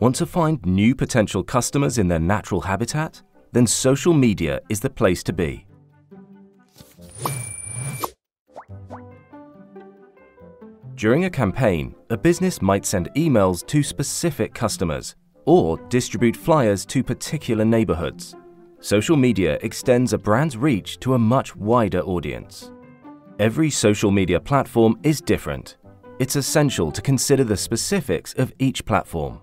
Want to find new potential customers in their natural habitat? Then social media is the place to be. During a campaign, a business might send emails to specific customers or distribute flyers to particular neighborhoods. Social media extends a brand's reach to a much wider audience. Every social media platform is different. It's essential to consider the specifics of each platform.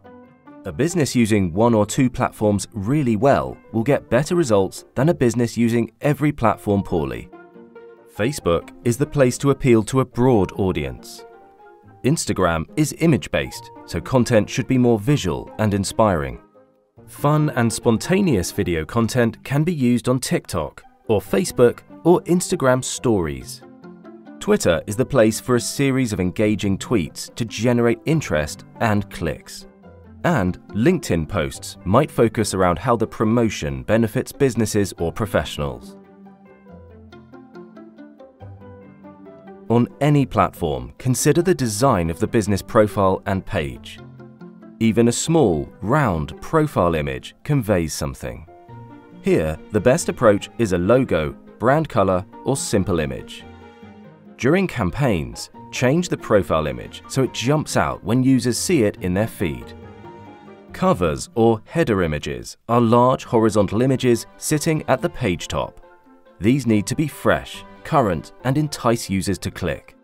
A business using one or two platforms really well will get better results than a business using every platform poorly. Facebook is the place to appeal to a broad audience. Instagram is image-based, so content should be more visual and inspiring. Fun and spontaneous video content can be used on TikTok or Facebook or Instagram stories. Twitter is the place for a series of engaging tweets to generate interest and clicks. And LinkedIn posts might focus around how the promotion benefits businesses or professionals. On any platform, consider the design of the business profile and page. Even a small, round profile image conveys something. Here, the best approach is a logo, brand color, or simple image. During campaigns, change the profile image so it jumps out when users see it in their feed. Covers or header images are large horizontal images sitting at the page top. These need to be fresh, current, and entice users to click.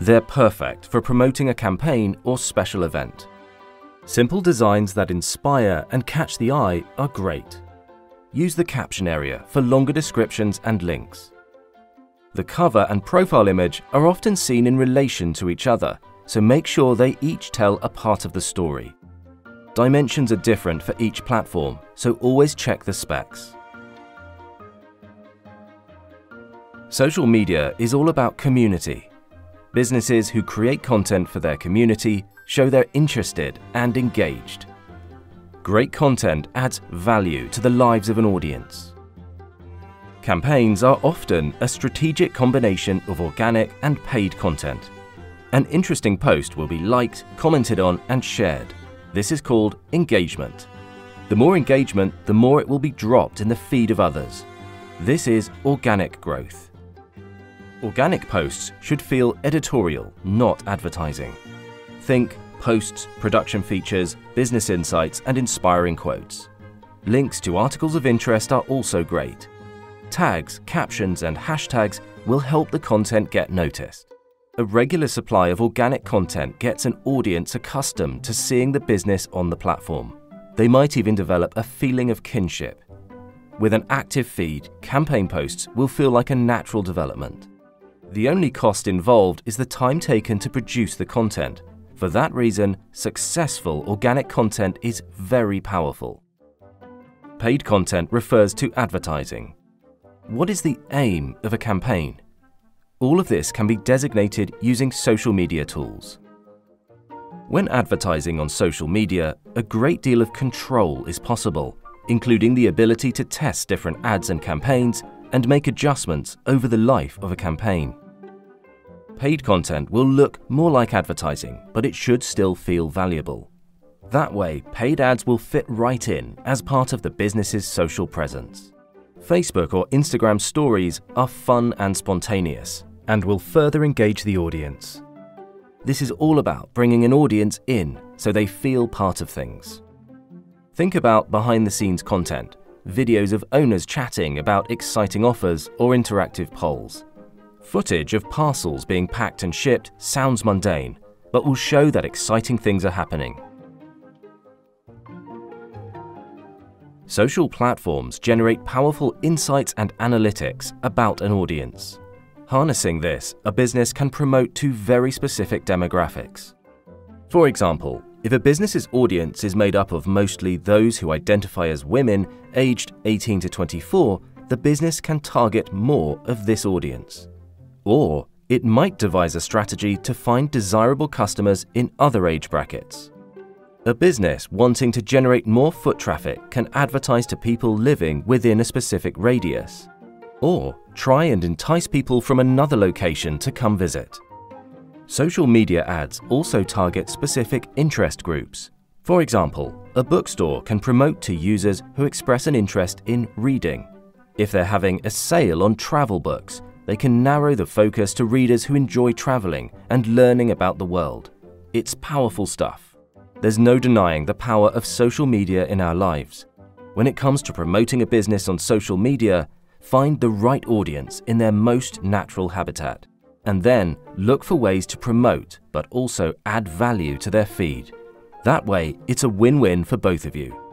They're perfect for promoting a campaign or special event. Simple designs that inspire and catch the eye are great. Use the caption area for longer descriptions and links. The cover and profile image are often seen in relation to each other, so make sure they each tell a part of the story. Dimensions are different for each platform, so always check the specs. Social media is all about community. Businesses who create content for their community show they're interested and engaged. Great content adds value to the lives of an audience. Campaigns are often a strategic combination of organic and paid content. An interesting post will be liked, commented on, and shared. This is called engagement. The more engagement, the more it will be dropped in the feed of others. This is organic growth. Organic posts should feel editorial, not advertising. Think posts, production features, business insights, and inspiring quotes. Links to articles of interest are also great. Tags, captions, and hashtags will help the content get noticed. A regular supply of organic content gets an audience accustomed to seeing the business on the platform. They might even develop a feeling of kinship. With an active feed, campaign posts will feel like a natural development. The only cost involved is the time taken to produce the content. For that reason, successful organic content is very powerful. Paid content refers to advertising. What is the aim of a campaign? All of this can be designated using social media tools. When advertising on social media, a great deal of control is possible, including the ability to test different ads and campaigns and make adjustments over the life of a campaign. Paid content will look more like advertising, but it should still feel valuable. That way, paid ads will fit right in as part of the business's social presence. Facebook or Instagram stories are fun and spontaneous and will further engage the audience. This is all about bringing an audience in so they feel part of things. Think about behind-the-scenes content, videos of owners chatting about exciting offers or interactive polls. Footage of parcels being packed and shipped sounds mundane, but will show that exciting things are happening. Social platforms generate powerful insights and analytics about an audience. Harnessing this, a business can promote to very specific demographics. For example, if a business's audience is made up of mostly those who identify as women aged 18 to 24, the business can target more of this audience. Or it might devise a strategy to find desirable customers in other age brackets. A business wanting to generate more foot traffic can advertise to people living within a specific radius, or try and entice people from another location to come visit. Social media ads also target specific interest groups. For example, a bookstore can promote to users who express an interest in reading. If they're having a sale on travel books, they can narrow the focus to readers who enjoy traveling and learning about the world. It's powerful stuff. There's no denying the power of social media in our lives. When it comes to promoting a business on social media, find the right audience in their most natural habitat. And then look for ways to promote but also add value to their feed. That way, it's a win-win for both of you.